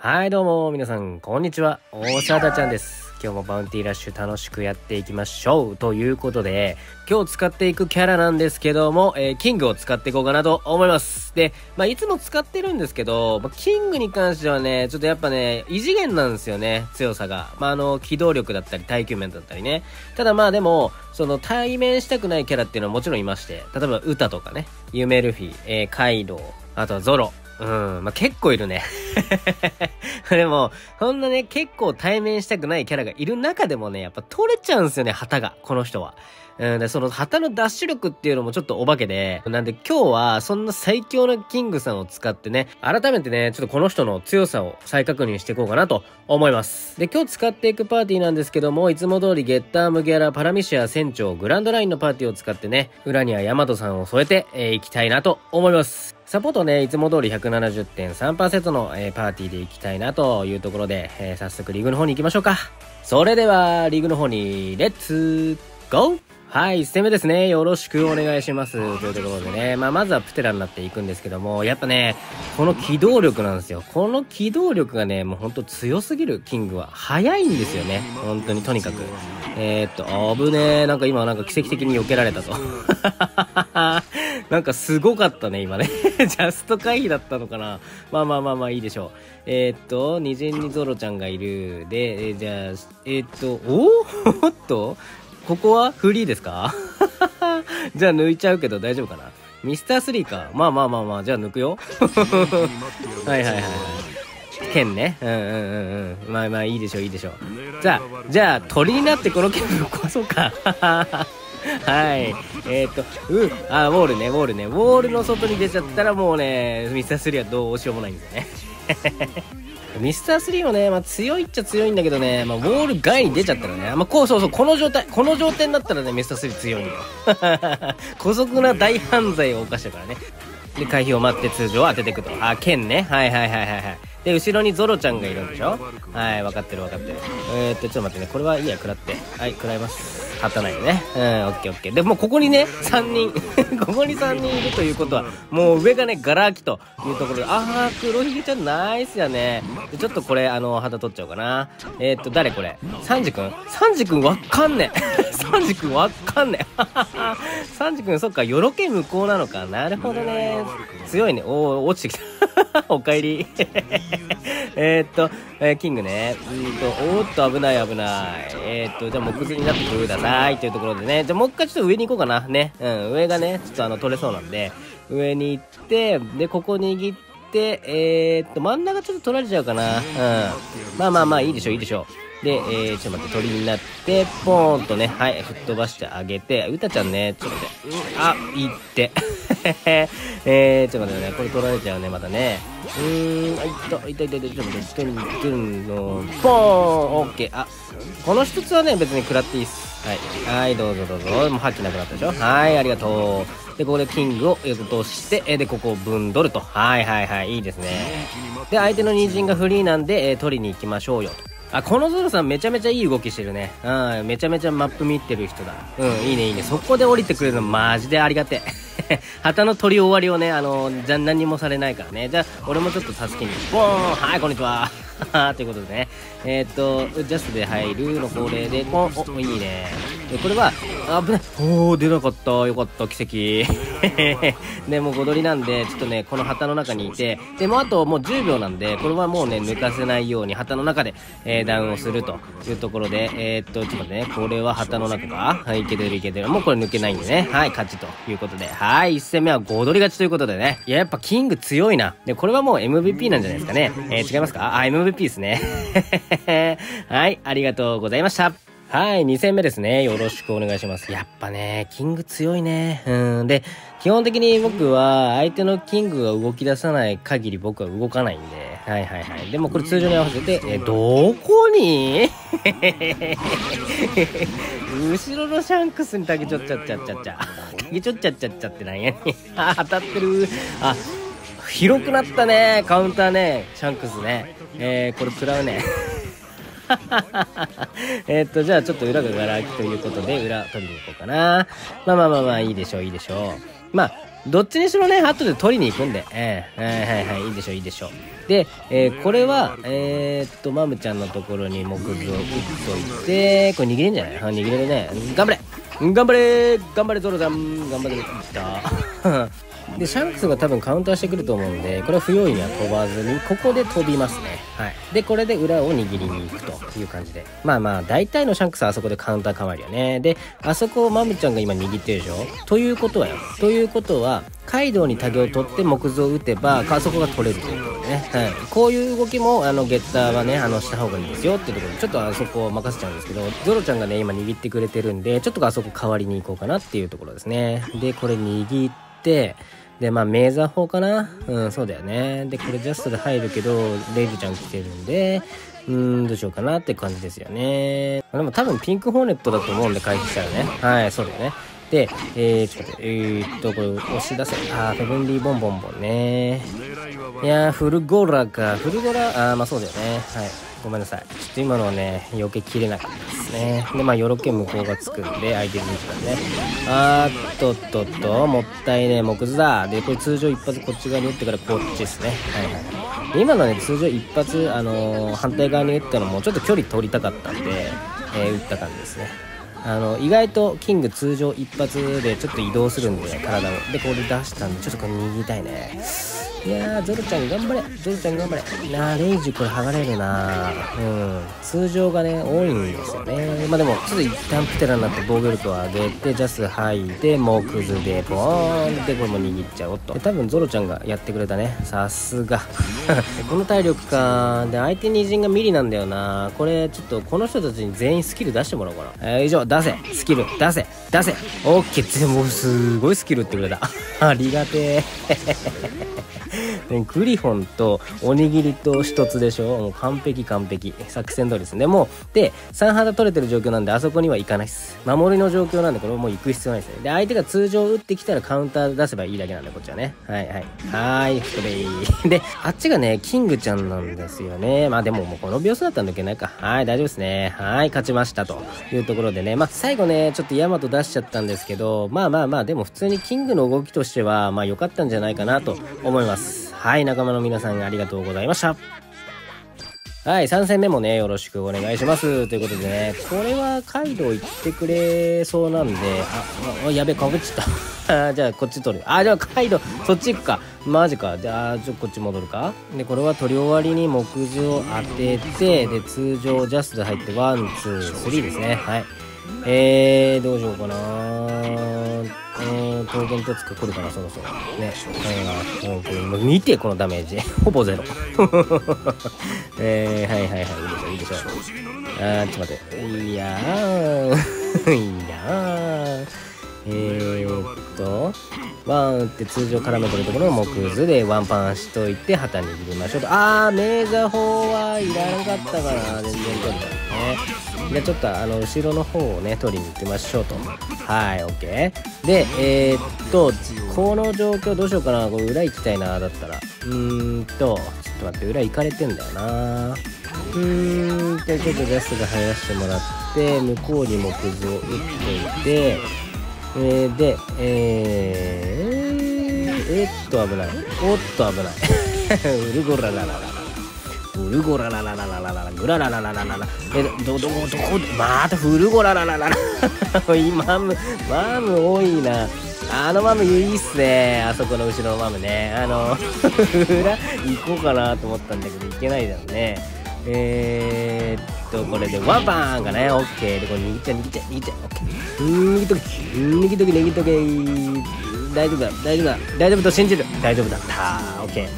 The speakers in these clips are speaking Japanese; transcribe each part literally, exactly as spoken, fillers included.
はいどうも皆さんこんにちは、おさだちゃんです。今日もバウンティーラッシュ楽しくやっていきましょうということで、今日使っていくキャラなんですけども、えー、キングを使っていこうかなと思います。で、まあ、いつも使ってるんですけど、まあ、キングに関してはね、ちょっとやっぱね異次元なんですよね、強さが。まあ、あの機動力だったり耐久面だったりね。ただまあでもその対面したくないキャラっていうのはもちろんいまして、例えばウタとかね、ユメルフィ、えー、カイドウ、あとはゾロ、うん。まあ、結構いるね。でも、そんなね、結構対面したくないキャラがいる中でもね、やっぱ取れちゃうんですよね、旗が。この人は。うん。で、その旗のダッシュ力っていうのもちょっとお化けで。なんで今日は、そんな最強のキングさんを使ってね、改めてね、ちょっとこの人の強さを再確認していこうかなと思います。で、今日使っていくパーティーなんですけども、いつも通りゲッター、麦わら、パラミシア、船長、グランドラインのパーティーを使ってね、裏にはヤマトさんを添えて、えー、いきたいなと思います。サポートね、いつも通り ひゃくななじゅってんさんパーセント の、えー、パーティーでいきたいなというところで、えー、早速リーグの方に行きましょうか。それでは、リーグの方に、レッツゴー。はい、いち戦目ですね。よろしくお願いします。というところでね、まあ、まずはプテラになっていくんですけども、やっぱね、この機動力なんですよ。この機動力がね、もうほんと強すぎる、キングは。早いんですよね。本当に、とにかく。えー、っと、危ねえ。なんか今、なんか奇跡的に避けられたと。なんかすごかったね、今ね。ジャスト回避だったのかな。まあまあまあまあいいでしょう。えー、っと、二陣にゾロちゃんがいる。で、えー、じゃあ、えー、っと、おおっと、ここはフリーですか？じゃあ抜いちゃうけど大丈夫かな？ミスタースリーか。まあまあまあまあ、じゃあ抜くよ。はいはいはい。剣ね。うんうんうんうん。まあまあいいでしょういいでしょう。じゃあ、じゃあ鳥になってこの剣をこそか。はい。えー、っと、うん。あ、ウォールね、ウォールね。ウォールの外に出ちゃったらもうね、ミスタースリーはどうしようもないんだよね。ミスタースリーもね、まあ、強いっちゃ強いんだけどね、まあ、ウォール外に出ちゃったらね、まあ、こうそうそう、この状態、この状態になったらね、ミスタースリー強いんだよ。古速な大犯罪を犯してからね。で、回避を待って通常は当てていくと。あ、剣ね。はいはいはいはいはい。で、後ろにゾロちゃんがいるんでしょ？はい、分かってる分かってる。えー、っと、ちょっと待ってね、これはいいや、食らって。はい、食らいます。勝たないよね。うん、オッケーオッケー。で、もうここにね、さんにん、ここにさんにんいるということは、もう上がね、ガラ空きというところで、あー、黒ひげちゃんナイスやね。で、ちょっとこれ、あの、旗取っちゃおうかな。えー、っと、誰これ？サンジ君？サンジ君わかんねえ。サンジ君わかんねえ。サンジ君、そっか、よろけ無効なのか。なるほどね。強いね。おー、落ちてきた。おかえり。えっと、えー、キングね。うんと、おーっと、危ない危ない。えー、っと、じゃあ、木図になってください。というところでね。じゃあ、もう一回ちょっと上に行こうかな。ね。うん、上がね、ちょっとあの、取れそうなんで。上に行って、で、ここ握って、えー、っと、真ん中ちょっと取られちゃうかな。うん。まあまあまあ、いいでしょう、いいでしょう。で、えー、ちょっと待って、鳥になって、ポーンとね、はい、吹っ飛ばしてあげて、うたちゃんね、ちょっと待って、あ、行って。えー、ちょっと待ってね、これ取られちゃうね、またね。うーん、あ、いった、いったいったいった、ちょっと待って、トゥン、トゥンの、ポーン、オッケー、あ、この一つはね、別に食らっていいっす。はい、はい、どうぞどうぞ、もう吐きなくなったでしょ。はい、ありがとう。で、ここでキングを落として、で、ここをぶんどると。はいはいはい、いいですね。で、相手のニンジンがフリーなんで、えー、取りに行きましょうよと。あ、このゾロさんめちゃめちゃいい動きしてるね。うん、めちゃめちゃマップ見てる人だ。うん、いいねいいね。そこで降りてくれるのマジでありがてえ。旗の取り終わりをね、あの、じゃ、何もされないからね。じゃあ、俺もちょっと助けに。ボーン！はい、こんにちは。ということでね。えー、っと、ジャスで入るの法令で、お、お、いいね。で、これは、危ない。おー、出なかった。よかった、奇跡。で、もうごどりなんで、ちょっとね、この旗の中にいて、で、もうあともうじゅうびょうなんで、これはもうね、抜かせないように旗の中で、えー、ダウンをするというところで、えー、っと、ちょっと待ってね、これは旗の中か？はい、いけてるいけてる。もうこれ抜けないんでね。はい、勝ちということで。はい、いち戦目はごどり勝ちということでね。いや、やっぱキング強いな。で、これはもう エムブイピー なんじゃないですかね。えー、違いますか？あ、エムブイピー。エムブイピー ですね。はい、ありがとうございました。はい、に戦目ですね。よろしくお願いします。やっぱね、キング強いね。うん。で、基本的に僕は、相手のキングが動き出さない限り僕は動かないんで。はいはいはい。でもこれ通常に合わせて、え、どこに後ろのシャンクスにたけちょっちゃっちゃっちゃっちゃ。たけちょっちゃっちゃっちゃってなんやね。あ、当たってる。あ、広くなったね。カウンターね。シャンクスね。えー、これ食らうね。えっと、じゃあちょっと裏がガラ空きということで、裏取りに行こうかな。まあまあまあまあ、いいでしょう、いいでしょう。まあ、どっちにしろね、後で取りに行くんで、えー、はいはいはい、いいでしょう、いいでしょう。で、えー、これは、えー、っと、マムちゃんのところに木図を打っといて、これ逃げれんじゃない？あ、逃げれるね。頑張れ頑張れ頑張れゾロちゃん頑張れたで、シャンクスが多分カウンターしてくると思うんで、これは不用意には飛ばずに、ここで飛びますね。はい。で、これで裏を握りに行くという感じで。まあまあ、大体のシャンクスはあそこでカウンター変わるよね。で、あそこをマムちゃんが今握ってるでしょ？ということはよ。ということは、カイドウにタゲを取って木図を打てば、あそこが取れるということでね。はい。こういう動きも、あの、ゲッターはね、あの、した方がいいですよっていうところで、ちょっとあそこを任せちゃうんですけど、ゾロちゃんがね、今握ってくれてるんで、ちょっとあそこ代わりに行こうかなっていうところですね。で、これ握って、で、まあ、メーザー砲かな？うん、そうだよね。で、これジャストで入るけど、レイルちゃん来てるんで、うーん、どうしようかなって感じですよね。でも多分ピンクホーネットだと思うんで回避したらね。はい、そうだよね。で、えー、ちょっと待って、えーっと、これ押し出せ。あー、ヘブンリーボンボンボンね。いやー、フルゴラか。フルゴラ、あー、まあそうだよね。はい。ごめんなさい。ちょっと今のはね、避けきれなかったですね。で、まあ、よろけ向こうがつくんで、相手陣地なんで。あーっとっとっと、もったいねえ、木図だ。で、これ通常一発こっち側に打ってからこっちですね。はいはい。で、今のはね、通常一発、あのー、反対側に打ったのも、ちょっと距離取りたかったんで、えー、打った感じですね。あの、意外と、キング通常一発でちょっと移動するんで、体を。で、これ出したんで、ちょっとこれ握りたいね。いやー、ゾロちゃん頑張れゾロちゃん頑張れなあ、レイジこれ剥がれるなー。うん。通常がね、多いんですよね。まあでも、ちょっと一旦プテラになって防御力を上げて、ジャス入って、もうクズで、ボーンで、これも握っちゃおうと。で、多分ゾロちゃんがやってくれたね。さすが。この体力かー。で、相手二陣がミリなんだよなー。これ、ちょっとこの人たちに全員スキル出してもらおうかな。えー、以上、出せスキル出せ出せオッケー。もうすごいスキル打ってくれた。ありがてー。グリフォンとおにぎりと一つでしょ。もう完璧完璧。作戦通りですね。もう、で、さん肌取れてる状況なんで、あそこには行かないです。守りの状況なんで、これもう行く必要ないですね。で、相手が通常打ってきたらカウンター出せばいいだけなんで、こっちはね。はいはい。はーい、それいい。で、あっちがね、キングちゃんなんですよね。まあでも、もうこの秒数だったら抜けないか。はい、大丈夫ですね。はい、勝ちました。というところでね。まあ、最後ね、ちょっとヤマト出しちゃったんですけど、まあまあまあ、でも普通にキングの動きとしては、まあ良かったんじゃないかなと思います。はい、仲間の皆さんありがとうございました。はい、さん戦目もね、よろしくお願いします。ということでね、これはカイドウ行ってくれそうなんで、あ、あやべ、かぶっちゃった。じゃあ、こっち取る。あ、じゃあカイドウ、そっち行くか。マジか。じゃあ、ちょ、こっち戻るか。で、これは取り終わりに木図を当てて、で、通常ジャストで入って、ワン、ツー、スリーですね。はい。えー、どうしようかな。えー、桃源鉄か来るかな、そろそろ。ね。うん、うん、見て、このダメージ。ほぼゼロ。えー、はいはいはい、いいでしょ、いいでしょ。あー、ちょっと待って。いやー、いやー。えーっと、ワン打って通常絡めてるところを木図でワンパンしといて、旗握りましょうと。あー、メーザー砲はいらなかったかな、全然取れたね。で、ちょっとあの後ろの方をね取りに行きましょうと。はい、 OK で、えー、っとこの状況どうしようかな。これ裏行きたいな。だったらうーんとちょっと待って、裏行かれてんだよな。うーんとちょっとジャストが入らせてもらって、向こうに木図を打っていて、えー、でえー、えー、っと危ない、おっと危ないウルゴララララフルゴラララララララグラララララララ、え、ど、どこ、どこ、またフルゴラララララマム、マム多いな。あのマムいいっすね。あそこの後ろのマムね。あの、裏行こうかなと思ったんだけど、行けないだろうね。えーっと、これでワンパンがね、オッケー。で、これ握っちゃ、握っちゃ、握っちゃ、オッケー。握っとけ、握っとけ、握っとけ。大丈夫だ、大丈夫だ、大丈夫と信じる。大丈夫だった。オッケー。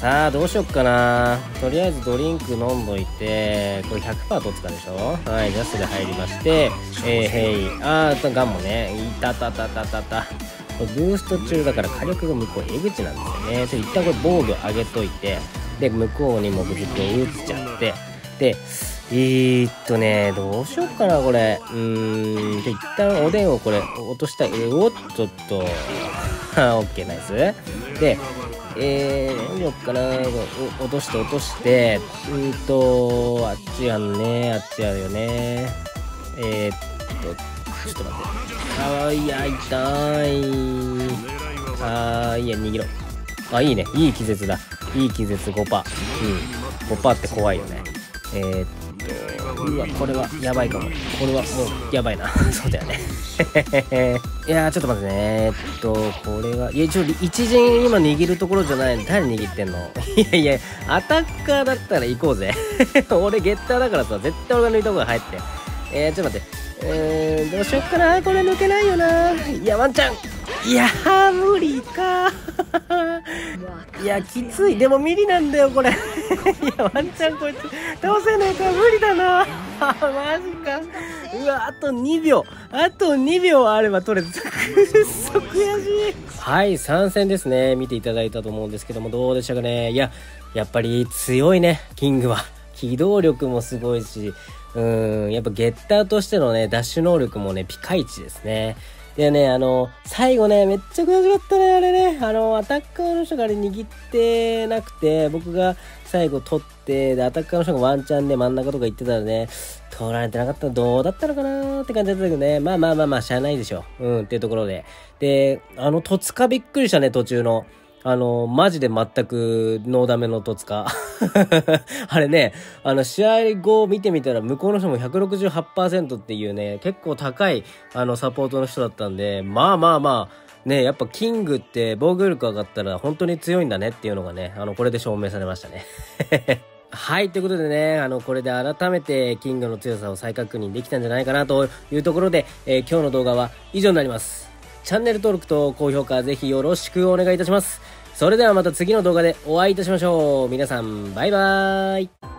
さあ、どうしよっかな。とりあえずドリンク飲んどいて、これ ひゃくパーセント 取ってたでしょ。はい、ジャスで入りまして、えー、ヘイ。あー、ガンもね、いたたたたたた。ブースト中だから火力が向こう、えぐちなんですよね。ちょっと一旦これ防御上げといて、で、向こうに木軸を打っちゃって、で、えー、っとね、どうしよっかな、これ。うーん、で、一旦おでんをこれ、落としたい。え、おっとっと。オッケー、ナイス。で、えー、何よっかな、落として落として、うんと、あっちやんね、あっちやるよね。えー、っと、ちょっと待って。あー、いや、痛い。あー、いいや、逃げろ。あ、いいね。いい気絶だ。いい気絶 ごパーセント。うん。ごパーセント って怖いよね。えー、っと、うわ、これはやばいかも。これはもうやばいな。そうだよね。いやー、ちょっと待ってね。えー、っと、これは、いや、ちょ、一陣今握るところじゃないの。誰握ってんの？いやいや、アタッカーだったら行こうぜ。俺、ゲッターだからさ、絶対俺が抜いた方が入って。えー、ちょっと待って。えー、どうしよっかな。これ抜けないよな。いや、ワンちゃん。いやー、無理か。いや、きつい。でも、ミリなんだよ、これ。いや、ワンちゃん、こいつ、倒せないから無理だな。マジか。うわ、あとにびょう。あとにびょうあれば取れてた。くっそ悔しい。はい、参戦ですね。見ていただいたと思うんですけども、どうでしたかね。いや、やっぱり強いね、キングは。機動力もすごいし、うーん、やっぱゲッターとしてのね、ダッシュ能力もね、ピカイチですね。でね、あの、最後ね、めっちゃ悔しかったね、あれね。あの、アタッカーの人があれ握ってなくて、僕が最後取って、で、アタッカーの人がワンチャンで真ん中とか行ってたらね、取られてなかったらどうだったのかなーって感じだったけどね。まあまあまあまあ、しゃあないでしょ。うん、っていうところで。で、あの、トツカびっくりしたね、途中の。あの、マジで全くノーダメのトツカ。あれね、あの、試合後見てみたら向こうの人も ひゃくろくじゅうはちパーセント っていうね、結構高い、あの、サポートの人だったんで、まあまあまあ、ね、やっぱキングって防御力上がったら本当に強いんだねっていうのがね、あの、これで証明されましたね。はい、ということでね、あの、これで改めてキングの強さを再確認できたんじゃないかなというところで、えー、今日の動画は以上になります。チャンネル登録と高評価ぜひよろしくお願いいたします。それではまた次の動画でお会いいたしましょう。皆さん、バイバーイ。